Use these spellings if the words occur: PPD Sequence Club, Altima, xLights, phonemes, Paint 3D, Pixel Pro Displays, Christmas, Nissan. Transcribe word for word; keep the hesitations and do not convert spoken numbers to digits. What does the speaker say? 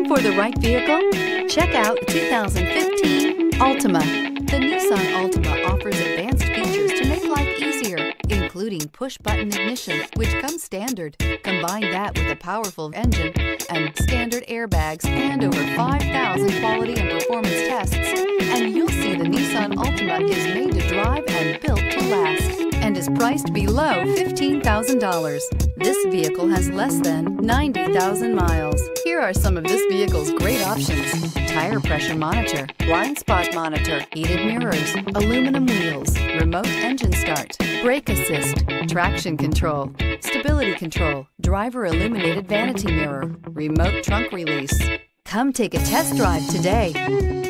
Looking for the right vehicle? Check out the two thousand fifteen Altima. The Nissan Altima offers advanced features to make life easier, including push-button ignition, which comes standard. Combine that with a powerful engine and standard airbags and over five thousand quality and performance tests, and you'll see the Nissan Altima is made to drive and built to last, and is priced below fifteen thousand dollars. This vehicle has less than ninety thousand miles. Here are some of this vehicle's great options: tire pressure monitor, blind spot monitor, heated mirrors, aluminum wheels, remote engine start, brake assist, traction control, stability control, driver illuminated vanity mirror, remote trunk release. Come take a test drive today.